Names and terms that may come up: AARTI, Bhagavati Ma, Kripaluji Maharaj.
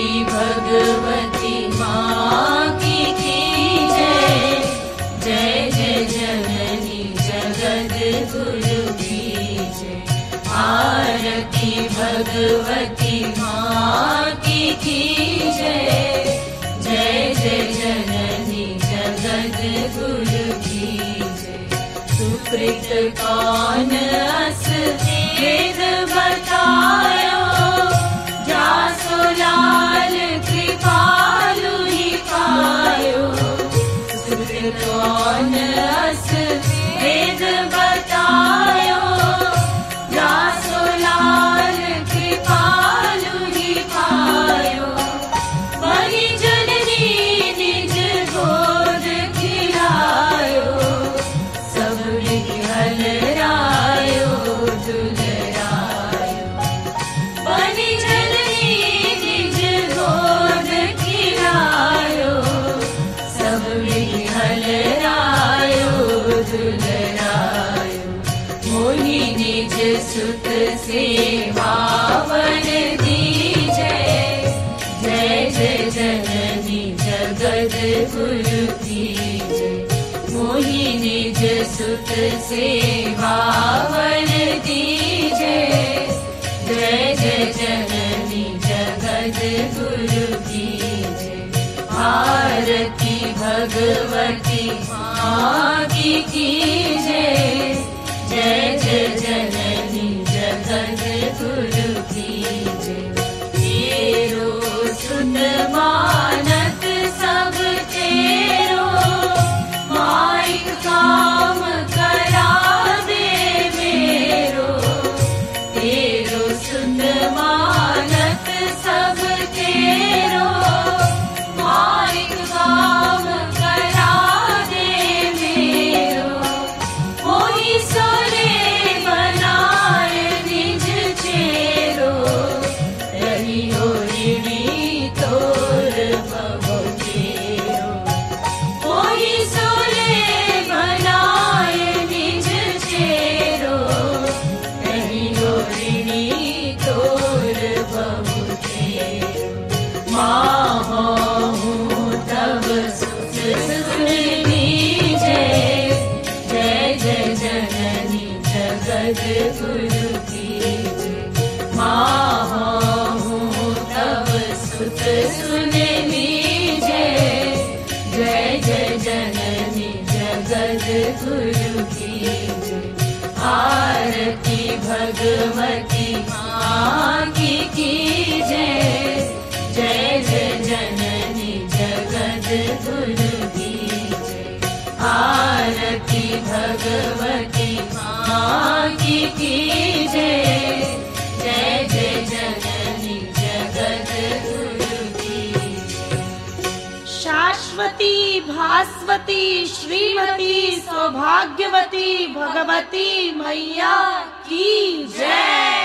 आरती भगवती माँ की जय। जय जय जननी जगद गुरु की जय। आरती भगवती माँ की जय। जय जय जननी जगद गुरु की जय। सुकृत कौन अस वेद बतायो, लाल कृपालु ही पायो। सुकृत कौन अस वेद बतायो, जासो लाल कृपालु ही पायो। वही जननी निज गोद खिलायो, सब निहल रायो दुलरायो। वही सुत सेवा वन दीजे। जय जय जननी जगद गुरु की जय। मोहि निज सुत सेवा वन दीजे। जय जय जननी जगद गुरु की जय। आरती भगवती माँ की जय। जय जय जननी जगद गुरु की जय। तेरो सुन मानत सब तेरो, माइक काम करावे मेरो। तेरो सुन मानत सब तेरो, माइक काम करावे मेरो। मोहि गुरु की जय। आरती भगवती माँ की जय। जय जय जननी जगद गुरु की जय। आरती भगवती माँ की जय। जय जय जननी जगद गुरु की जय। शाश्वती भास्वती श्रीमती सौभाग्यवती भगवती मैया की जय।